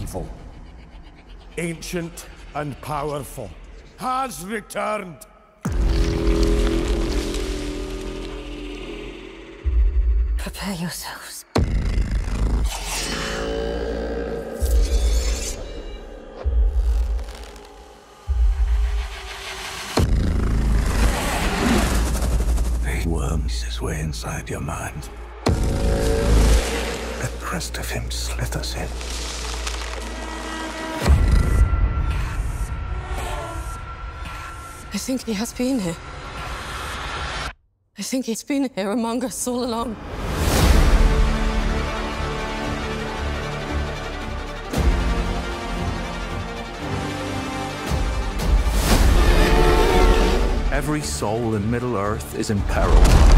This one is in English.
evil, ancient and powerful, has returned. Prepare yourselves. He worms his way inside your mind. The crest of him slithers in. I think he has been here. I think he's been here among us all along. Every soul in Middle-earth is in peril.